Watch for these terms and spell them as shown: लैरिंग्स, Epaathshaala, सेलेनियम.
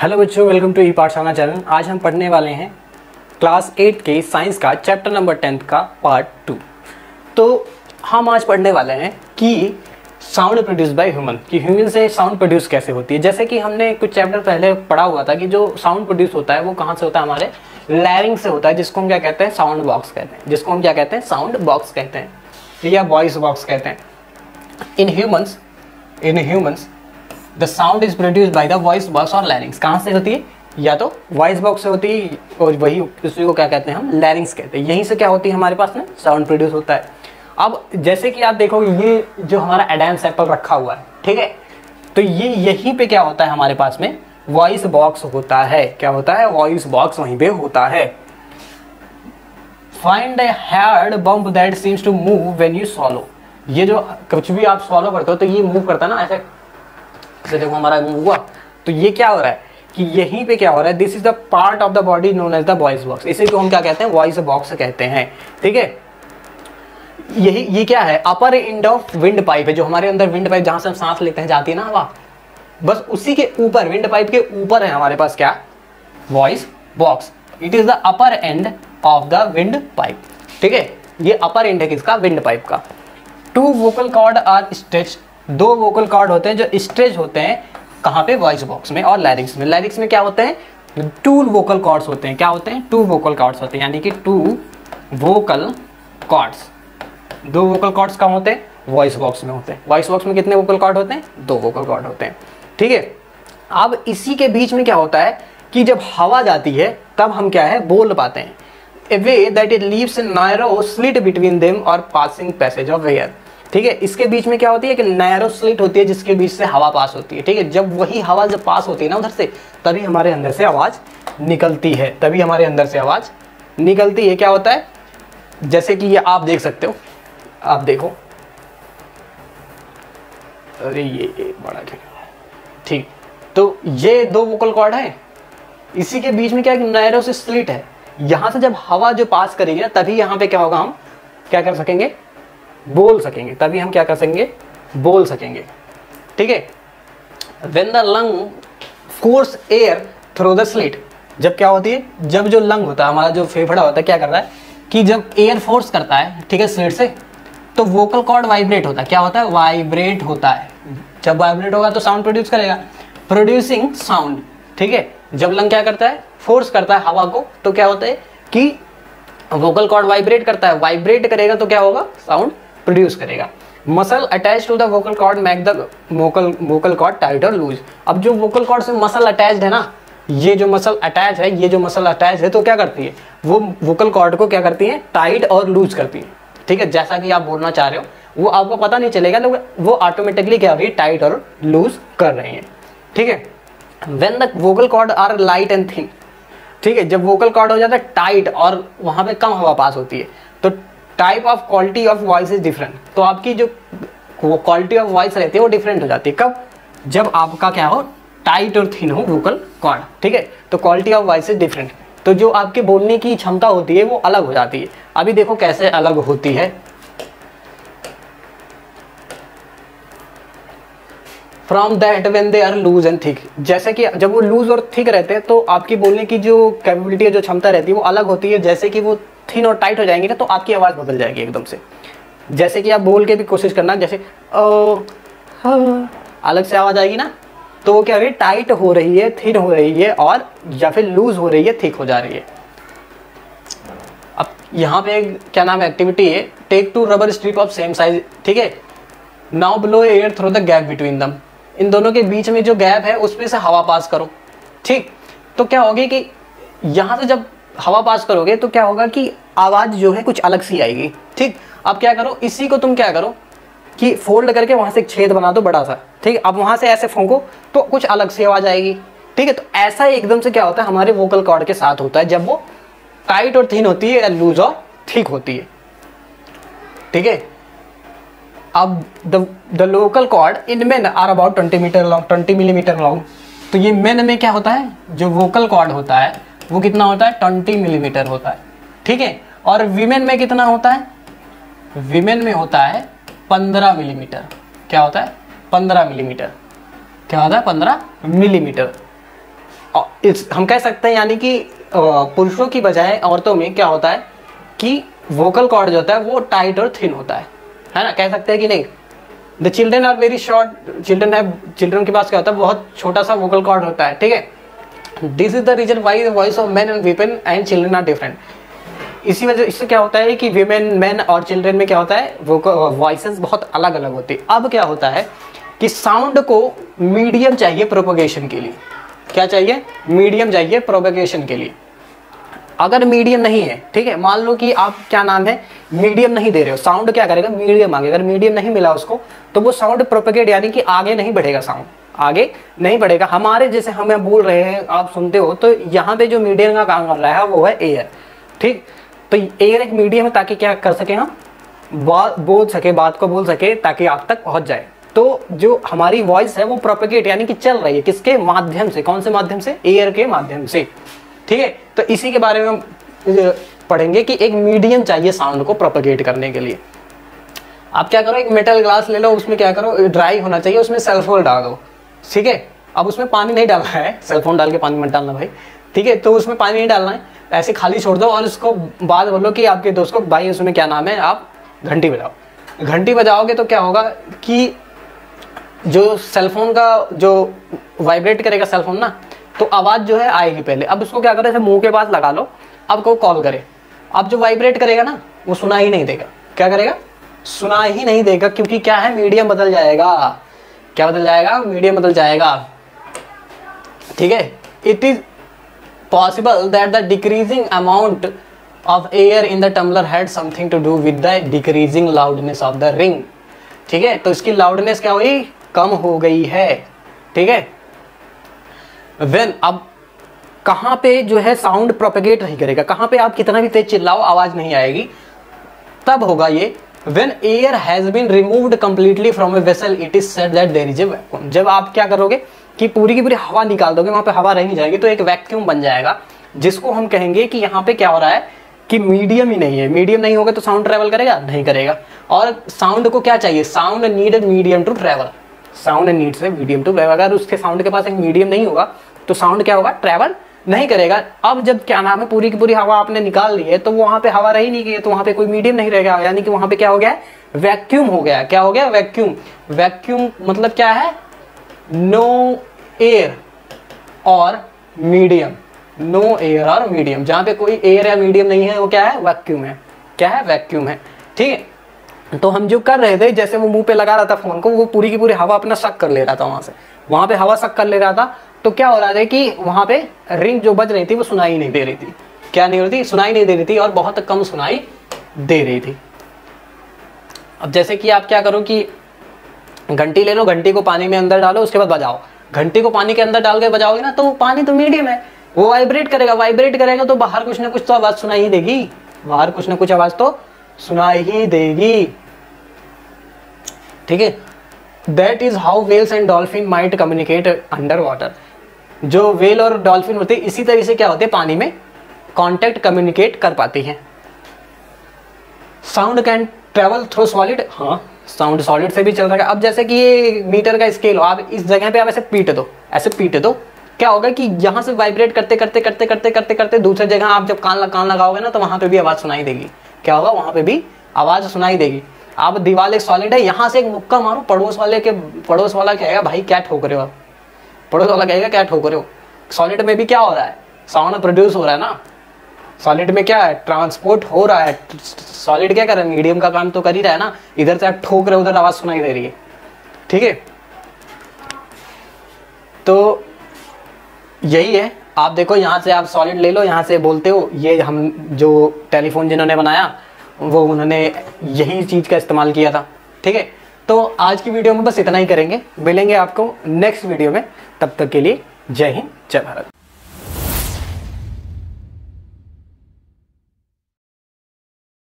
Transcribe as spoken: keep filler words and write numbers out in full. Hello बच्चों, welcome to ई पाठशाला channel. आज हम पढ़ने वाले हैं क्लास एट के साइंस का चैप्टर नंबर टेंथ का पार्ट टू। तो हम आज पढ़ने वाले हैं कि साउंड प्रोड्यूस बाय ह्यूमन, कि ह्यूमन से साउंड प्रोड्यूस कैसे होती है। जैसे कि हमने कुछ चैप्टर पहले पढ़ा हुआ था कि जो साउंड प्रोड्यूस होता है वो कहाँ से होता है, हमारे लैरिंग से होता है, जिसको हम क्या कहते हैं साउंड बॉक्स कहते हैं जिसको हम क्या कहते हैं साउंड बॉक्स कहते हैं या वॉइस बॉक्स कहते हैं। In humans in humans the sound is produce by the voice box और लैरिंग्स। कहाँ से होती है, या तो वॉइस बॉक्स से होती है और वही उसी को क्या कहते हैं हम लैरिंग्स कहते हैं। यहीं से क्या होती है हमारे पास में साउंड प्रोड्यूस होता है। अब जैसे कि आप देखोगे ये जो हमारा एडम सैंपल रखा हुआ है, ठीक है, तो ये यहीं पे क्या होता है हमारे पास में वॉइस बॉक्स होता है। क्या होता है, वॉइस बॉक्स वहीं पे होता है। Find a hard bump that seems to move when you swallow. ये जो कुछ भी आप सॉलो करते हो तो ये मूव करता है ना, ऐसा देखो हमारा हुआ, तो ये क्या हो रहा है कि यहीं पे क्या हो रहा है, this is the part of the body known as the voice box. इसी को हम क्या कहते हैं वॉइस बॉक्स कहते हैं, ठीक है। यही ये क्या है, upper end of wind pipe है, जो हमारे अंदर विंड पाइप जहां से हम सांस लेते हैं जाती है ना हवा, बस उसी के ऊपर, विंड पाइप के ऊपर है हमारे पास क्या voice box. It is the upper end of the wind pipe, ठीक है। ये अपर एंड है किसका, विंड पाइप का। Two vocal cord are stretch, दो वोकल कॉर्ड होते हैं जो स्ट्रेच होते हैं कहाँ पे, वॉइस बॉक्स में और लैरिंग्स में। लैरिंग्स में क्या होते हैं, टू वोकल कॉर्ड्स होते हैं। क्या होते हैं, टू वोकल कॉर्ड्स होते हैं, यानी कि टू वोकल कॉर्ड्स। दो वोकल कॉर्ड्स कहाँ होते हैं, वॉइस बॉक्स में होते हैं। वॉइस बॉक्स में कितने वोकल कॉर्ड होते हैं, दो वोकल कॉर्ड होते हैं, ठीक है। अब इसी के बीच में क्या होता है कि जब हवा जाती है तब हम क्या है बोल पाते हैं। A way that it leaves narrow slit between them और पासिंग पैसेज ऑफ एयर, ठीक है। इसके बीच में क्या होती है कि नैरो स्लिट होती है जिसके बीच से हवा पास होती है, ठीक है। जब वही हवा जब पास होती है ना उधर से, तभी हमारे अंदर से आवाज निकलती है, तभी हमारे अंदर से आवाज निकलती है। क्या होता है, जैसे कि ये आप देख सकते हो, आप देखो, अरे ये बड़ा ठीक, तो ये दो वोकल कॉर्ड है, इसी के बीच में क्या नैरो से स्लिट है, यहां से जब हवा जो पास करेगी ना तभी यहाँ पे क्या होगा, हम क्या कर सकेंगे बोल सकेंगे, तभी हम क्या कर सकेंगे बोल सकेंगे, ठीक है। When the lung force air through the slit, जब क्या होती है, जब जो लंग होता है हमारा जो फेफड़ा होता है क्या करता है कि जब एयर फोर्स करता है, ठीक है, स्लिट से, तो वोकल कॉर्ड वाइब्रेट होता है। क्या होता है, वाइब्रेट होता है। जब वाइब्रेट होगा तो साउंड प्रोड्यूस करेगा, प्रोड्यूसिंग साउंड, ठीक है। जब लंग क्या करता है फोर्स करता है हवा को, तो क्या होता है कि वोकल कॉर्ड वाइब्रेट करता है, वाइब्रेट करेगा तो क्या होगा साउंड प्रोड्यूस करेगा। Muscle attach to the vocal cord make the vocal vocal cord tight और लूज। अब जो वोकल कॉर्ड से मसल अटैच्ड है ना, ये जो मसल अटैच है ये जो मसल अटैच है तो क्या करती है वो वोकल कॉर्ड को क्या करती है टाइट और लूज करती है, ठीक है। जैसा कि आप बोलना चाह रहे हो वो आपको पता नहीं चलेगा, लोग वो ऑटोमेटिकली क्या हो रही है टाइट और लूज कर रहे हैं, ठीक है। When the vocal cord are light and thin, ठीक है, जब वोकल कॉर्ड हो जाता है टाइट और वहाँ पे कम हवा पास होती है, तो type of quality of voice is different. तो आपकी जो क्वालिटी ऑफ वॉइस रहती है वो डिफरेंट हो जाती है, कब, जब आपका क्या हो टाइट और थिन हो वोकल कॉर्ड, ठीक है। तो quality of voice is different, तो जो आपके बोलने की क्षमता होती है वो अलग हो जाती है। अभी देखो कैसे अलग होती है। From that when they are loose and thick, जैसे कि जब वो लूज और थिक रहते हैं तो आपकी बोलने की जो कैपेबिलिटी है जो क्षमता रहती है वो अलग होती है। जैसे कि वो थिन और टाइट हो जाएंगे ना तो आपकी आवाज़ बदल जाएगी एकदम से। जैसे कि आप बोल के भी कोशिश करना, जैसे ओ, हाँ, अलग से आवाज़ आएगी ना, तो वो क्या हो रही है टाइट हो रही है, थिन हो रही है, और या फिर लूज हो रही है, थिक हो जा रही है। अब यहाँ पे क्या नाम है एक्टिविटी है, take two rubber strip of same size, ठीक है। Now blow air through the gap between them, इन दोनों के बीच में जो गैप है उसमें से हवा पास करो, ठीक। तो क्या होगी कि यहाँ से जब हवा पास करोगे तो क्या होगा कि आवाज़ जो है कुछ अलग सी आएगी, ठीक। अब क्या करो, इसी को तुम क्या करो कि फोल्ड करके वहाँ से एक छेद बना दो बड़ा सा, ठीक है। अब वहाँ से ऐसे फेंको तो कुछ अलग सी आवाज़ आएगी, ठीक है। तो ऐसा एकदम से क्या होता है हमारे वोकल कॉर्ड के साथ होता है जब वो टाइट और थिन होती है या लूज और थिक होती है, ठीक है। अब the the vocal cord in men are about twenty metre long, twenty millimetre long. तो ये मेन में क्या होता है, जो वोकल कॉर्ड होता है वो कितना होता है ट्वेंटी मिलीमीटर होता है, ठीक है। और वीमेन में कितना होता है, वीमेन में होता है पंद्रह मिलीमीटर। क्या होता है, पंद्रह मिलीमीटर। क्या होता है, पंद्रह मिलीमीटर। हम कह सकते हैं यानी कि पुरुषों की बजाय औरतों में क्या होता है कि वोकल कॉर्ड जो होता है वो टाइट और थिन होता है, है ना, कह सकते हैं कि नहीं। The children are very short, children है, चिल्ड्रन के पास क्या होता है बहुत छोटा सा वोकल कॉर्ड होता है, ठीक है। This is the reason why the voice of man and women and children are different. इसी वजह इससे क्या होता है कि वीमेन, मैन और चिल्ड्रन में क्या होता है वो वॉइसेस बहुत अलग अलग होती है। अब क्या होता है कि साउंड को मीडियम चाहिए प्रोपोगेशन के लिए, क्या चाहिए, मीडियम चाहिए प्रोपोगेशन के लिए। अगर मीडियम नहीं है, ठीक है, मान लो कि आप क्या नाम है मीडियम नहीं दे रहे हो, साउंड क्या करेगा मीडियम मांगेगा, अगर मीडियम नहीं मिला उसको तो वो साउंड प्रोपोगेट यानी कि आगे नहीं बढ़ेगा, साउंड आगे नहीं बढ़ेगा। हमारे जैसे हम बोल रहे हैं आप सुनते हो तो यहाँ पे जो मीडियम का काम कर रहा है वो है एयर, ठीक। तो एयर एक मीडियम है ताकि क्या कर सके हम बात बोल सके, बात को बोल सके ताकि आप तक पहुँच जाए। तो जो हमारी वॉइस है वो प्रोपेगेट यानी कि चल रही है, किसके माध्यम से, कौन से माध्यम से, एयर के माध्यम से, ठीक है। तो इसी के बारे में हम पढ़ेंगे कि एक मीडियम चाहिए साउंड को प्रोपेगेट करने के लिए। आप क्या करो, एक मेटल ग्लास ले लो, उसमें क्या करो ड्राई होना चाहिए, उसमें सेलफोन डाल दो, ठीक है। अब उसमें पानी नहीं डालना है, सेलफोन डाल के पानी मत डालना भाई, ठीक है। तो उसमें पानी नहीं डालना है, ऐसे खाली छोड़ दो और उसको बाद बोलो कि आपके दोस्त को भाई उसमें क्या नाम है आप घंटी बजाओ। घंटी बजाओगे तो क्या होगा कि जो सेलफोन का जो वाइब्रेट करेगा सेलफोन ना, तो आवाज़ जो है आएगी पहले। अब उसको क्या करो, ऐसे मुंह के पास लगा लो, अब को कॉल करे, अब जो वाइब्रेट करेगा ना वो सुना ही नहीं देगा, क्या करेगा सुना ही नहीं देगा, क्योंकि क्या है मीडियम बदल जाएगा, क्या बदल जाएगा मीडियम बदल जाएगा, ठीक है। It is possible that the decreasing amount of air in the tumbler had something to do with the decreasing loudness of the ring, ठीक है। तो इसकी loudness क्या हुई, कम हो गई है, ठीक है। When अब कहाँ पे जो है sound propagate नहीं करेगा, कहाँ पे आप कितना भी तेज चिल्लाओ आवाज़ नहीं आएगी, तब होगा ये when air has been removed completely from a vessel it is said that there is a vacuum। जब आप क्या करोगे कि पूरी की पूरी हवा निकाल दोगे, वहाँ पे हवा रह नहीं जाएगी तो एक वैक्यूम बन जाएगा, जिसको हम कहेंगे कि यहाँ पे क्या हो रहा है कि मीडियम ही नहीं है। मीडियम नहीं होगा तो साउंड ट्रैवल करेगा नहीं करेगा, और साउंड को क्या चाहिए, sound need medium to travel, sound needs है मीडियम टू ट्रैवल। अगर उसके साउंड के पास एक मीडियम नहीं होगा तो साउंड क्या होगा, ट्रैवल नहीं करेगा। अब जब क्या नाम है पूरी की पूरी हवा आपने निकाल ली है तो वहाँ पे हवा रही नहीं गई है, तो वहाँ पे कोई मीडियम नहीं रहेगा, यानी कि वहाँ पे क्या हो गया वैक्यूम हो गया, क्या हो गया वैक्यूम। वैक्यूम मतलब क्या है, नो एयर और मीडियम, नो एयर और मीडियम, जहाँ पे कोई एयर या मीडियम नहीं है वो क्या है वैक्यूम है, क्या है वैक्यूम है, ठीक है। तो हम जो कर रहे थे जैसे वो मुंह पे लगा रहा था फोन को, वो पूरी की पूरी हवा अपना शक कर ले रहा था, वहाँ से वहाँ पे हवा शक कर ले रहा था, तो क्या हो रहा था कि वहाँ पे रिंग जो बज रही थी वो सुनाई नहीं दे रही थी, क्या नहीं हो रही थी, सुनाई नहीं दे रही थी और बहुत कम सुनाई दे रही थी। अब जैसे कि आप क्या करो कि घंटी ले लो, घंटी को पानी में अंदर डालो, उसके बाद बजाओ, घंटी को पानी के अंदर डाल के बजाओगे ना तो पानी तो मीडियम है, वो वाइब्रेट करेगा, वाइब्रेट करेगा तो बाहर कुछ ना कुछ तो आवाज़ सुनाई ही देगी, बाहर कुछ ना कुछ आवाज़ तो सुनाई ही देगी, ठीक है। That is how whales and dolphin might communicate under water. जो वेल और डॉल्फिन होते हैं इसी तरह से क्या होते हैं पानी में कॉन्टैक्ट कम्युनिकेट कर पाती हैं। Sound can travel through solid, हाँ साउंड सॉलिड से भी चल रहा है। अब जैसे कि ये मीटर का स्केल हो, आप इस जगह पे आप ऐसे पीट दो, ऐसे पीट दो, क्या होगा कि यहाँ से वाइब्रेट करते करते करते करते करते करते दूसरी जगह आप जब कान कान लगाओगे ना तो वहाँ पे भी आवाज़ सुनाई देगी, क्या होगा वहाँ पे भी आवाज़ सुनाई देगी। आप दीवार एक सॉलिड है, यहाँ से एक मुक्का मारो, पड़ोस वाले के पड़ोस वाला कहेगा भाई क्या ठोक रहे हो, पड़ोस वाला कहेगा क्या ठोक रहे हो। सॉलिड में भी क्या हो रहा है, साउंड प्रोड्यूस हो रहा है ना, सॉलिड में क्या है ट्रांसपोर्ट हो रहा है, सॉलिड क्या कर रहा है मीडियम का काम तो कर ही रहा है ना, इधर से आप ठोक रहे हो उधर आवाज़ सुनाई दे रही है, ठीक है। तो यही है, आप देखो यहाँ से आप सॉलिड ले लो, यहाँ से बोलते हो, ये हम जो टेलीफोन जिन्होंने बनाया वो उन्होंने यही चीज़ का इस्तेमाल किया था, ठीक है। तो आज की वीडियो में बस इतना ही करेंगे, मिलेंगे आपको नेक्स्ट वीडियो में, तब तक के लिए जय हिंद जय भारत।